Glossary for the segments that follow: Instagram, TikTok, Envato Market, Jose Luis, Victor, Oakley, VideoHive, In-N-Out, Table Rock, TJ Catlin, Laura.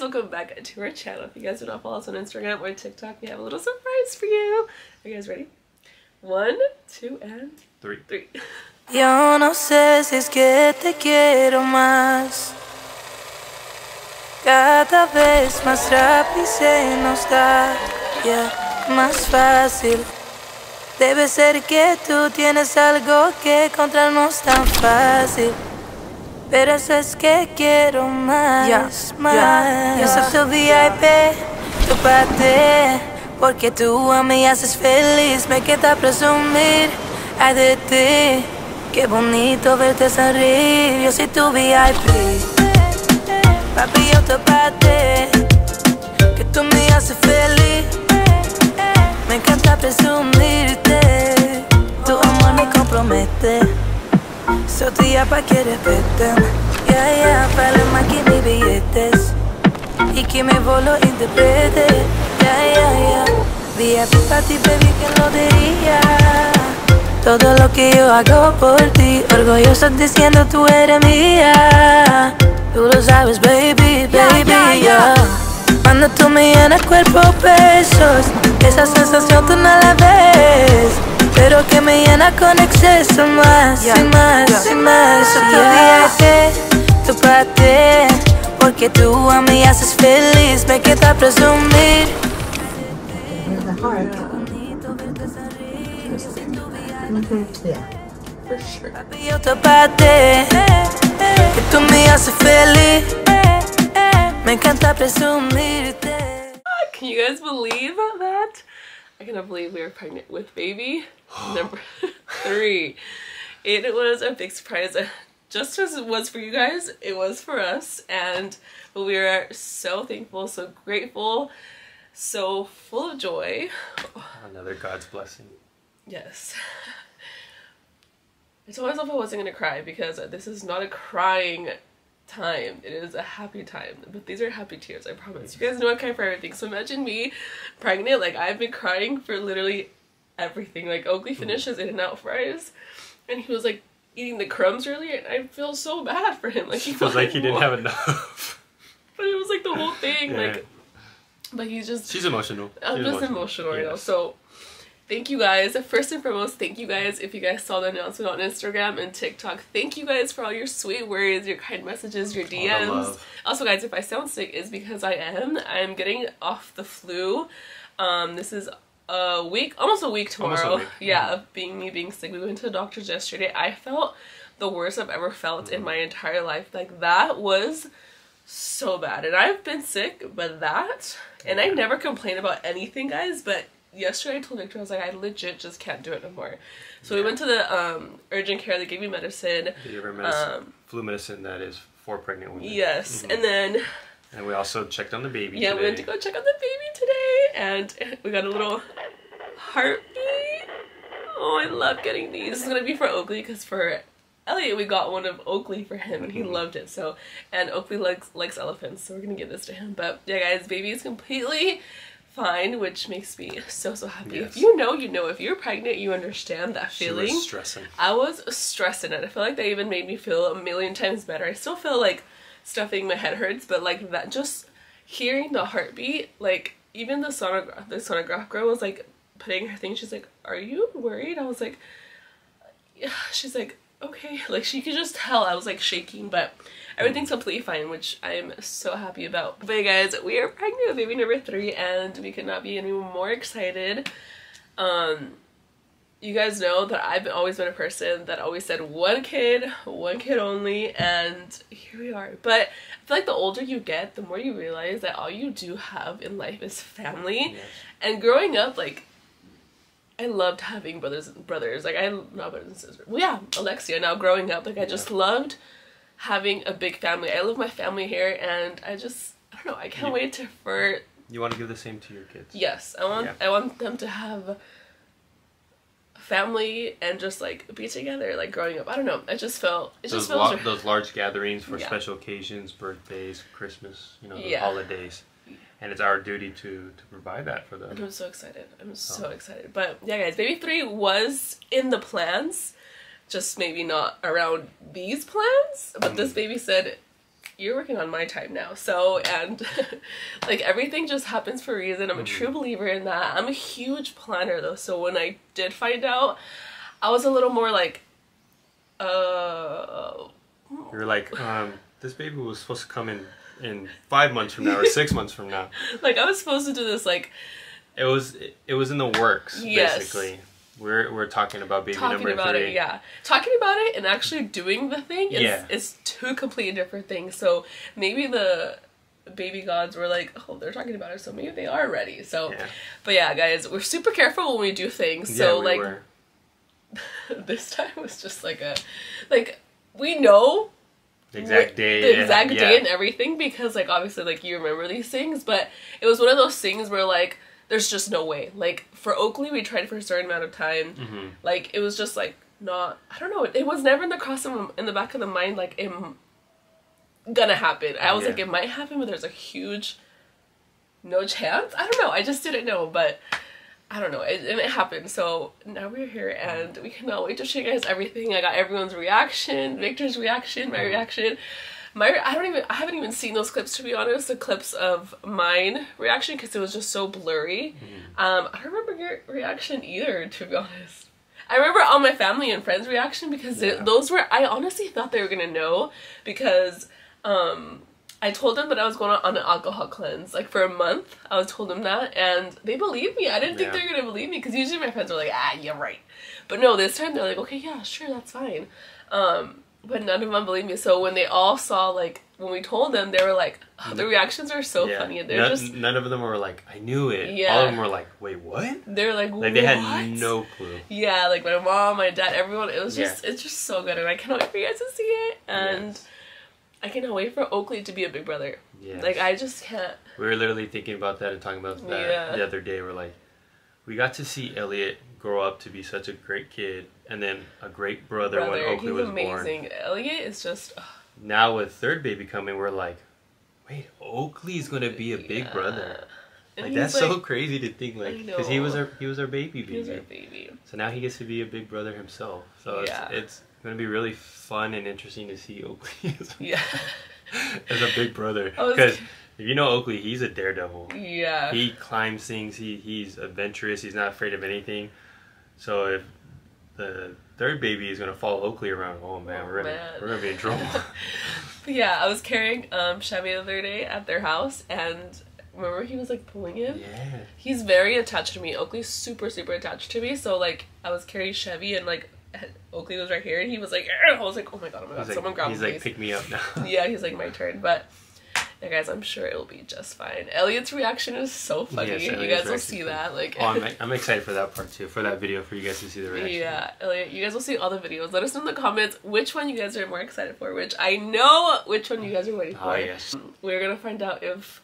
guys, welcome back to our channel. If you guys do not follow us on Instagram or TikTok, we have a little surprise for you. Are you guys ready? 1, 2, and 3. Yo no sé si es que te quiero más. Cada vez más rápido se nos da, yeah, más fácil. Debe ser que tú tienes algo que contra no es tan fácil. Pero eso es que quiero más, yeah, más. Yeah, yeah. Yo soy tu VIP, tu parte, porque tú a mí haces feliz. Me queda presumir, ay de ti, qué bonito verte sonreír. Yo soy tu VIP, papi, yo tu parte, que tú me haces feliz. Me encanta presumirte, tu amor me compromete. So día pa' que respetan, yeah, yeah, para maquinar mis billetes y que me volo interprete, yeah, yeah, yeah. Día pa' ti, baby, que no diría todo lo que yo hago por ti. Orgulloso diciendo tú eres mía, tú lo sabes, baby, baby, yeah, yeah, yeah. Cuando tú me llenas cuerpo pesos, esa sensación tú no la ves, pero que me llena con exceso más, yeah, y más, yeah, y más. Yo te dije que tú parte, porque tú a mí haces feliz, me queda presumir. Yo te parte, que tú me haces feliz, me encanta presumirte. Can you guys believe that? I cannot believe we were pregnant with baby number 3. It was a big surprise, just as it was for you guys, it was for us, and we are so thankful, so grateful, so full of joy. Another God's blessing. Yes. I told myself I wasn't going to cry because this is not a crying time. It is a happy time, but these are happy tears, I promise. You guys know I cry for everything, so imagine me pregnant. Like, I've been crying for literally everything. Like, Oakley finishes In-N-Out fries and he was like eating the crumbs earlier, and I feel so bad for him. Like, he feels like he didn't have enough. But it was like the whole thing, yeah. Like, but he's just, she's emotional. I'm just emotional right now. So thank you guys. First and foremost, thank you guys. If you guys saw the announcement on Instagram and TikTok, thank you guys for all your sweet words, your kind messages, your DMs. Also, guys, if I sound sick, it's because I am. I'm getting off the flu. This is a week, almost a week tomorrow. Yeah, of me being sick. We went to the doctor's yesterday. I felt the worst I've ever felt in my entire life. Like, that was so bad. And I've been sick, but that, and I never complain about anything, guys, but yesterday I told Victor, I was like, I legit just can't do it no more. So we went to the urgent care. They gave me medicine. Flu medicine that is for pregnant women. Yes. And then, and we also checked on the baby. Yeah, today. We went to go check on the baby today, and we got a little heartbeat. Oh, I love getting these. This is gonna be for Oakley, because for Elliot we got one of Oakley for him, and he loved it. So, and Oakley likes elephants, so we're gonna give this to him. But yeah, guys, baby is completely fine, which makes me so happy. Yes. If you know, if you're pregnant, you understand that feeling. She was stressing. I was stressing, and I feel like that even made me feel a million times better. I still feel like stuffing, my head hurts, but like that, just hearing the heartbeat, like even the sonograph girl was like putting her thing. She's like, "Are you worried?" I was like, "Yeah." She's like, "Okay." Like, she could just tell I was like shaking, but everything's completely fine, which I'm so happy about. But yeah, guys, we are pregnant with baby number 3, and we could not be any more excited. You guys know that I've always been a person that always said one kid only, and here we are. But I feel like the older you get, the more you realize that all you do have in life is family. Yes. And growing up, like, I loved having brothers. Like, not brothers and sisters. Well, yeah, Alexia. Now, growing up, like, I just loved having a big family. I love my family here, and I don't know, I can't wait for... You want to give the same to your kids. Yes, I want them to have family and just, like, be together, like, growing up. I don't know, I just felt... Those large gatherings for special occasions, birthdays, Christmas, you know, the holidays. And it's our duty to provide that for them. And I'm so excited. I'm so excited. But yeah, guys, baby 3 was in the plans, just maybe not around these plans. But this baby said, you're working on my time now. So, and like everything just happens for a reason. I'm a true believer in that. I'm a huge planner though. So when I did find out, I was a little more like, You're like, this baby was supposed to come in 5 months from now or 6 months from now. Like I was supposed to do this, like. It was in the works, yes. Basically. We're talking about baby number 3. Talking about it, yeah. Talking about it and actually doing the thing is, yeah. Is two completely different things. So maybe the baby gods were like, oh, they're talking about it, so maybe they are ready. So, yeah. But yeah, guys, we're super careful when we do things. So yeah, we were. This time was just like a, like, we know the exact day, and everything, because like obviously like you remember these things, but it was one of those things where like there's just no way. Like for Oakley, we tried for a certain amount of time. Mm-hmm. Like it was just like not. I don't know. It was never in the back of the mind like it gonna happen. I was like it might happen, but there's a huge no chance. I don't know. I just didn't know, but. I don't know, it happened, so now we're here and we cannot wait to show you guys everything. I got everyone's reaction, Victor's reaction, my reaction. I haven't even seen those clips, to be honest, the clips of mine reaction, because it was just so blurry. I don't remember your reaction either, to be honest. I remember all my family and friends' reaction, because those were, I honestly thought they were going to know, because I told them that I was going on an alcohol cleanse, like for a month. I was told them that, and they believed me. I didn't think they were going to believe me, because usually my friends are like, ah, yeah, right. But no, this time they're like, okay, yeah, sure, that's fine. But none of them believed me. So when they all saw, like, when we told them, they were like, oh, the reactions are so funny. And they're none of them were like, I knew it. Yeah. All of them were like, wait, what? They're like, what? Like, they had no clue. Yeah, like my mom, my dad, everyone. It was just, it's just so good, and I cannot wait for you guys to see it. And. Yes. I cannot wait for Oakley to be a big brother. Yeah. Like, I just can't. We were literally thinking about that and talking about that the other day. We're like, we got to see Elliot grow up to be such a great kid and then a great brother when Oakley was born. Amazing. Elliot is just. Now with third baby coming, we're like, wait, Oakley's going to be a big brother. Like, and that's like, so crazy to think, like, because he was our baby baby. He was our baby. So now he gets to be a big brother himself. So it's going to be really fun and interesting to see Oakley as a big brother, because if you know Oakley, he's a daredevil. Yeah, he climbs things. He's adventurous. He's not afraid of anything. So if the third baby is gonna follow Oakley around, oh man, we're gonna be in trouble. Yeah, I was carrying Chevy the other day at their house, and remember he was like pulling him. Yeah, he's very attached to me. Oakley's super attached to me. So like I was carrying Chevy and like. Oakley was right here, and he was like, I was like, oh my god, he's someone like, grab me. He's like, pick me up now. Yeah, he's like, my turn. But yeah, guys, I'm sure it'll be just fine. Elliot's reaction is so funny. Yes, you guys will see that. Like, oh, I'm excited for that part too, for that video, for you guys to see the reaction. Yeah, Elliot, you guys will see all the videos. Let us know in the comments which one you guys are more excited for, which I know which one you guys are waiting for. Oh, yes. We're gonna find out if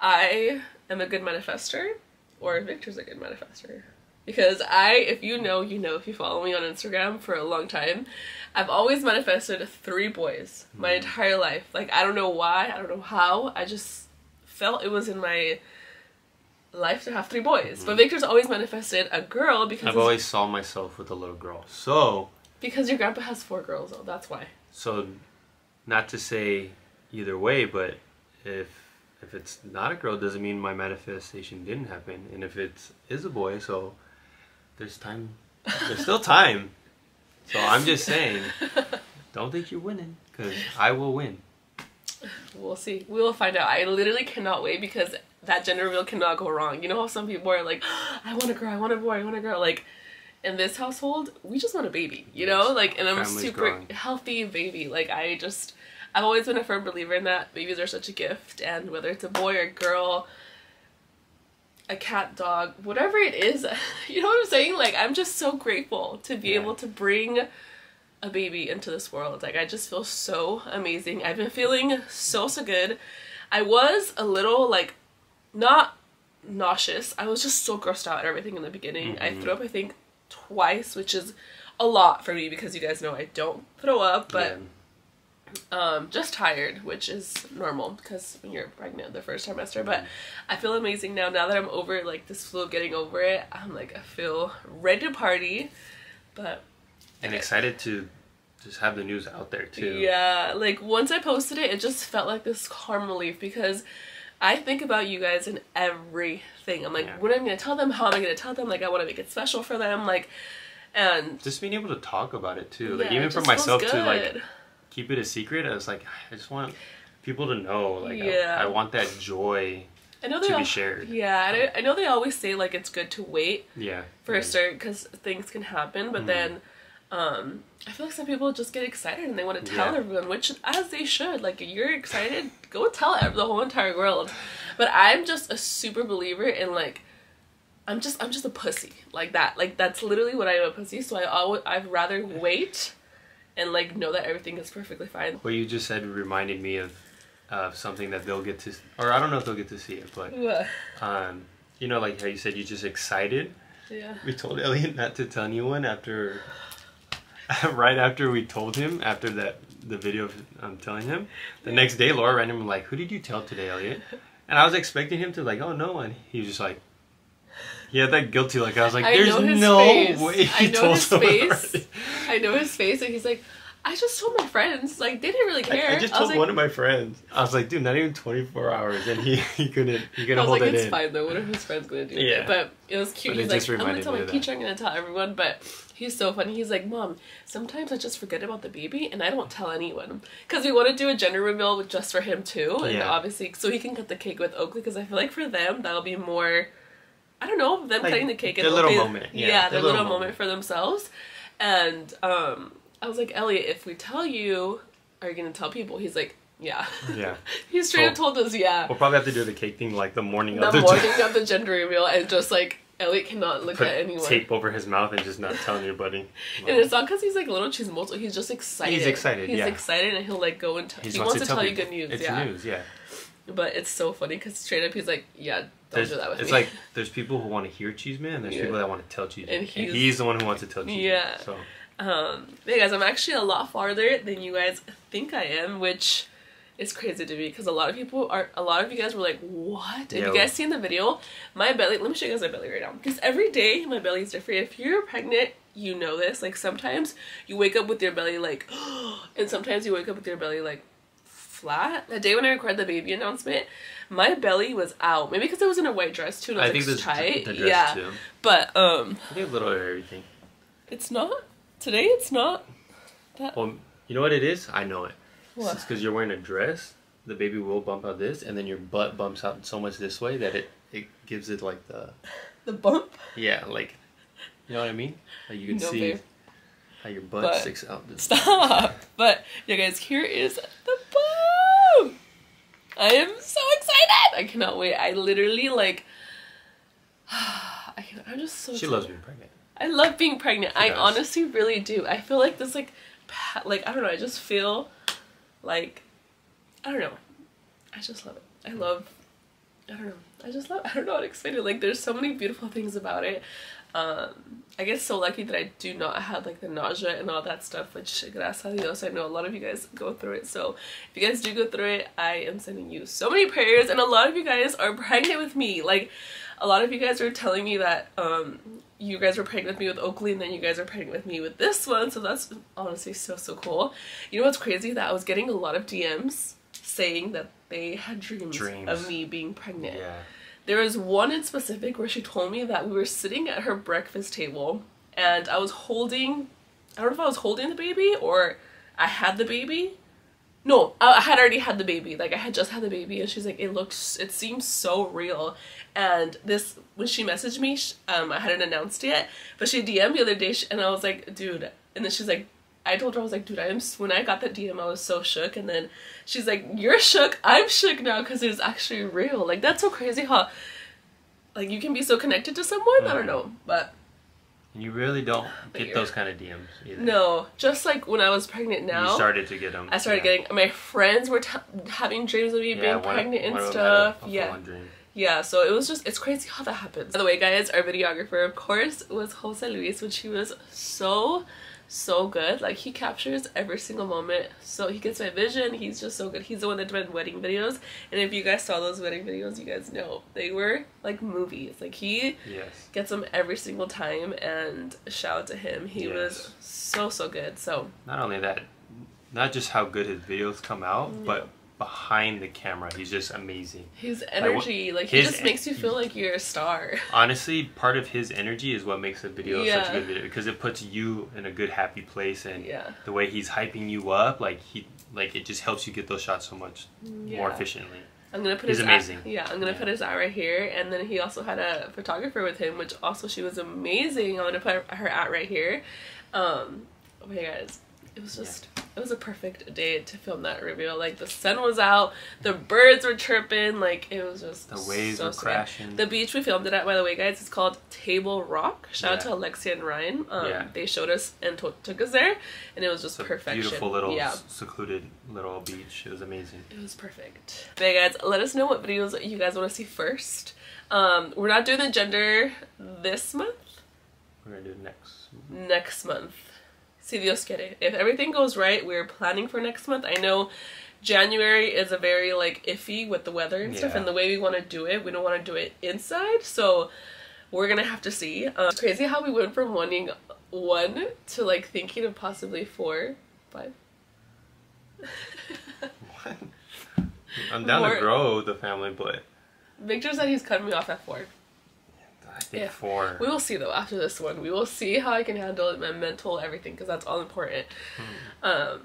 I am a good manifester or if Victor's a good manifester. Because if you know, if you follow me on Instagram for a long time, I've always manifested 3 boys my entire life. Like, I don't know why, I don't know how, I just felt it was in my life to have 3 boys. But Victor's always manifested a girl because... I've always saw myself with a little girl, so... Because your grandpa has 4 girls, though, that's why. So, not to say either way, but if it's not a girl, it doesn't mean my manifestation didn't happen. And if it is a boy, so... There's time. There's still time. So I'm just saying, don't think you're winning, because I will win. We'll see. We will find out. I literally cannot wait, because that gender reveal cannot go wrong. You know how some people are like, oh, I want a girl, I want a boy, I want a girl. Like, in this household, we just want a baby, you know? Like, and I'm a super healthy baby. Like, I've always been a firm believer in that. Babies are such a gift, and whether it's a boy or a girl, a cat, dog, whatever it is, you know what I'm saying? Like, I'm just so grateful to be able to bring a baby into this world. Like, I just feel so amazing. I've been feeling so good. I was a little, like, not nauseous. I was just so grossed out at everything in the beginning. I threw up, I think, twice, which is a lot for me, because you guys know I don't throw up, but... just tired, which is normal because when you're pregnant the first trimester, but I feel amazing now. Now that I'm over like this flu of getting over it, I'm like, I feel ready to party, but excited to just have the news out there too. Yeah, like once I posted it, it just felt like this calm relief, because I think about you guys in everything. I'm like, yeah, what am I gonna tell them? How am I gonna tell them? Like, I want to make it special for them. Like, and just being able to talk about it too. Like, yeah, even for myself to like keep it a secret, I was like, I just want people to know. Like, yeah, I want that joy to be shared. Yeah, and I know they always say like it's good to wait. Yeah, for a start, because things can happen, but then. I feel like some people just get excited and they want to tell everyone, which as they should. Like, you're excited, go tell the whole entire world. But I'm just a super believer in like, I'm just a pussy like that. Like, that's literally what I am, a pussy. So I'd rather wait and like know that everything is perfectly fine. What you just said reminded me of something that they'll get to, or I don't know if they'll get to see it, but you know, like how you said you're just excited. Yeah. We told Elliot not to tell anyone after. Right after we told him, after that the video of telling him, the next day Laura randomly like, "Who did you tell today, Elliot?" And I was expecting him to like, "Oh, no one." He was just like, he had that guilty look. I was like, "There's no way he told someone." I know his face, and he's like, "I just told my friends. Like, they didn't really care. I just told one of my friends." I was like, "Dude, not even 24 hours," and he couldn't hold it in. I was like, "It's fine though. What are his friends gonna do?" Yeah, but it was cute. He's like, "I'm gonna tell my teacher. I'm gonna tell everyone," but. He's so funny. He's like, "Mom, sometimes I just forget about the baby and I don't tell anyone." Because we want to do a gender reveal just for him too. And obviously, so he can cut the cake with Oakley, because I feel like for them, that'll be more, I don't know, them like, cutting the cake. Their little moment. Yeah, their little moment for themselves. And I was like, "Elliot, if we tell you, are you going to tell people?" He's like, "Yeah." Yeah. He straight up told us, yeah. We'll probably have to do the cake thing like the morning of the morning of the gender reveal, and just like, Elliot cannot look at anyone. Tape over his mouth and just not tell anybody. And it's not because he's like little chismoso. He's just excited. He's excited. He's excited, and he'll like go and tell. He wants to tell you good news. It's news, yeah. But it's so funny because straight up he's like, "Yeah, don't do that with me." It's like there's people who want to hear cheese man, and there's people that want to tell cheese man. And he's the one who wants to tell cheese man. Yeah. So, hey guys, I'm actually a lot farther than you guys think I am, which is crazy to me, because a lot of you guys were like, "What?" And you guys seen the video, my belly, let me show you guys my belly right now. Because every day my belly is different. If you're pregnant, you know this. Like sometimes you wake up with your belly like, and sometimes you wake up with your belly like flat. The day when I recorded the baby announcement, my belly was out. Maybe because I was in a white dress too, and I was like tight. The dress too. But I think a little of everything. It's not today. It's not that. Well, you know what it is? I know it. It's because you're wearing a dress, the baby will bump out this, and then your butt bumps out so much this way that it gives it like the... The bump? Yeah, like, you know what I mean? Like you can see how your butt sticks out this way. But, you guys, here is the bump! I am so excited! I cannot wait. I literally, like... I'm just so excited. She loves being pregnant. I love being pregnant. I honestly really do. I feel like this, like, I don't know, I just feel... Like, I don't know. I just love it. I don't know. I don't know how to explain it. Like, there's so many beautiful things about it. I get so lucky that I do not have, like, the nausea and all that stuff, which, gracias a Dios, I know a lot of you guys go through it. So, if you guys do go through it, I am sending you so many prayers. And a lot of you guys are pregnant with me. Like, a lot of you guys are telling me that, you guys were pregnant with me with Oakley, and then you guys are pregnant with me with this one. So that's honestly so, so cool. You know what's crazy? That I was getting a lot of DMs saying that they had dreams of me being pregnant. Yeah. There was one in specific where she told me that we were sitting at her breakfast table, and I was holding, I don't know if I was holding the baby or I had the baby. No, I had already had the baby. Like, I had just had the baby, and she's like, it seems so real. And this, when she messaged me, I hadn't announced yet, but she DM'd me the other day, and I was like, "Dude," and then she's like, I told her, I was like, "Dude, when I got that DM, I was so shook," and then she's like, "You're shook, I'm shook now, because it was actually real." Like, that's so crazy how, like, you can be so connected to someone, I don't know, but... You really don't get those kind of DMs either. No, just like when I was pregnant now. You started to get them. I started getting, my friends were having dreams of me being pregnant and stuff. Yeah, so it was just, it's crazy how that happens. By the way, guys, our videographer, of course, was Jose Luis, which he was so, so good. Like, he captures every single moment. So he gets my vision. He's just so good. He's the one that did wedding videos, and if you guys saw those wedding videos, you guys know they were like movies. Like, he gets them every single time, and shout out to him. He was so good. So not only that, not just how good his videos come out, but behind the camera, he's just amazing. His energy, like he just makes you feel like you're a star. Honestly, part of his energy is what makes a video such a good video, because it puts you in a good, happy place, and the way he's hyping you up, like he, like it just helps you get those shots so much more efficiently. I'm gonna put his amazing. I'm gonna put his eye right here, and then he also had a photographer with him, which also she was amazing. I'm gonna put her at right here. Okay, guys, it was just. It was a perfect day to film that reveal. Like, the sun was out, the birds were chirping, like it was just the waves were crashing. The beach we filmed it at, by the way, guys, it's called Table Rock. Shout out to Alexia and Ryan. They showed us and took us there, and it was just perfection. Beautiful little secluded little beach. It was amazing. It was perfect. Okay, guys, let us know what videos you guys want to see first. We're not doing the gender this month. We're gonna do it next month. Si Dios quiere. If everything goes right, we're planning for next month. I know January is a very, like, iffy with the weather and stuff, and the way we want to do it, we don't want to do it inside, so we're gonna have to see. It's crazy how we went from wanting one to, like, thinking of possibly 4, 5. What? I'm down to grow the family, but... Victor said he's cutting me off at 4. I think 4. We will see, though, after this one. We will see how I can handle it, my mental, everything, because that's all important. But,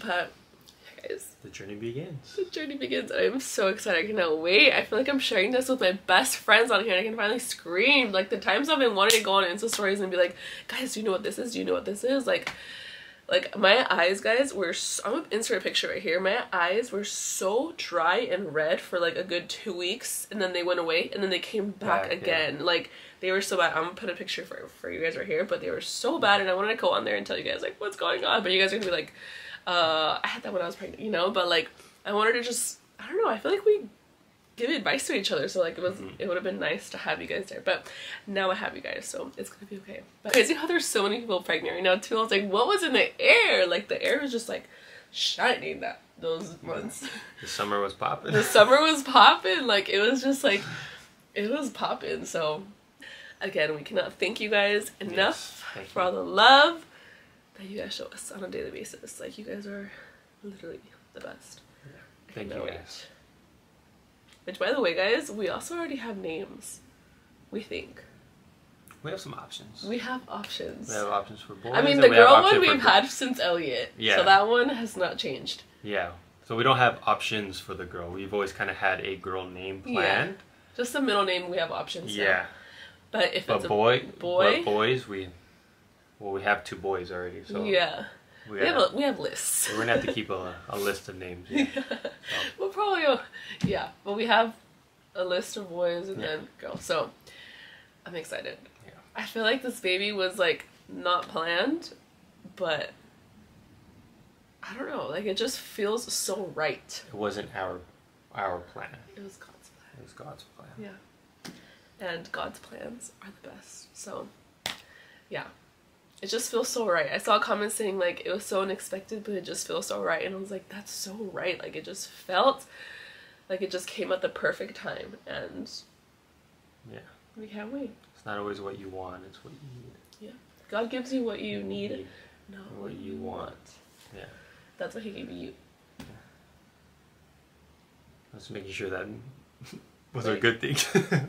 guys. The journey begins. The journey begins. I'm so excited. I cannot wait. I feel like I'm sharing this with my best friends on here, and I can finally scream. Like, the times I've been wanting to go on Insta stories and be like, guys, do you know what this is? Do you know what this is? Like, my eyes, guys, were so, I'm gonna insert a picture right here. My eyes were so dry and red for, like, a good 2 weeks, and then they went away, and then they came back again. Like, they were so bad. I'm gonna put a picture for you guys right here, but they were so bad, and I wanted to go on there and tell you guys, like, what's going on, but you guys are gonna be like, I had that when I was pregnant, you know, but, like, I wanted to just, I don't know, I feel like we give advice to each other, so, like, it was it would have been nice to have you guys there, but now I have you guys, so it's gonna be okay. But crazy how there's so many people pregnant right now too. I was like, what was in the air? Like, the air was just, like, shining that those months. The summer was popping. The summer was popping. Like, it was just, like, it was popping. So again, we cannot thank you guys enough for all the love that you guys show us on a daily basis. Like, you guys are literally the best. Thank you guys. Which, by the way, guys, we also already have names, we think. We have some options. We have options. We have options for boys. I mean, the girl one we've had since Elliot. Yeah. So that one has not changed. Yeah. So we don't have options for the girl. We've always kind of had a girl name planned. Yeah. Just the middle name, we have options. Yeah. Now. But if it's a boy. But boys, we have 2 boys already. So. Yeah. We have lists. We're going to have to keep a list of names. Yeah. We'll probably, but we have a list of boys and then girls. So I'm excited. Yeah. I feel like this baby was, like, not planned, but I don't know. Like, it just feels so right. It wasn't our plan. It was God's plan. It was God's plan. Yeah. And God's plans are the best. So, yeah. It just feels so right. I saw comments saying, like, it was so unexpected, but it just feels so right. And I was like, that's so right. Like, it just felt like it just came at the perfect time. And yeah, we can't wait. It's not always what you want. It's what you need. Yeah. God gives you what you need, not what you want. Yeah. That's what he gave you. Yeah. Just making sure that was a good thing.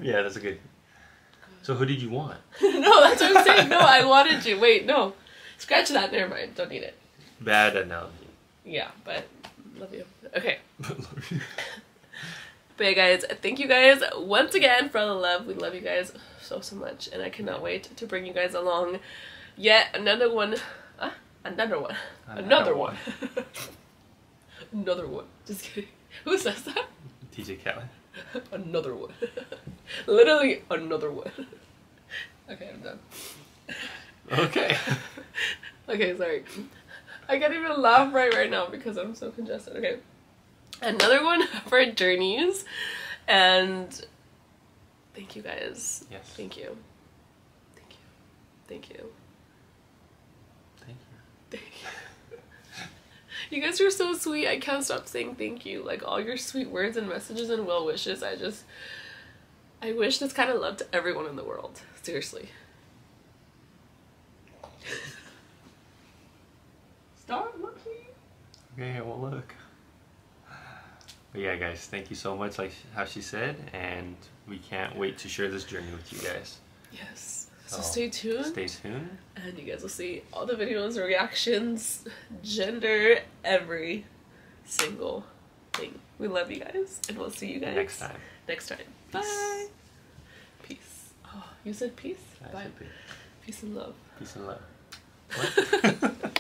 Yeah, that's a good thing. So who did you want? No, that's what I'm saying. No, I wanted you. Wait, no. Scratch that. Never mind. Don't need it. Bad analogy. Yeah, but love you. Okay. Love you. But yeah, guys, thank you guys once again for all the love. We love you guys so, so much. And I cannot wait to bring you guys along yet another one. Another one. Another one. Another one. Just kidding. Who says that? TJ Catlin. Another one. Literally another one. Okay, I'm done. Okay. Okay, sorry. I can't even laugh right now because I'm so congested. Okay. Another one of our journeys. And thank you guys. Yes. Thank you. Thank you. Thank you. Thank you. Thank you. You guys are so sweet. I can't stop saying thank you. Like, all your sweet words and messages and well wishes. I wish this kind of love to everyone in the world. Seriously. Stop looking. Okay, well, look. But yeah, guys, thank you so much, like how she said, and we can't wait to share this journey with you guys. Yes. So stay tuned. Stay tuned. And you guys will see all the videos, reactions, gender, every single thing. We love you guys, and we'll see you guys next time. Next time. Peace. Bye. Peace. Oh, you said peace? I said peace. Peace and love. Peace and love. What?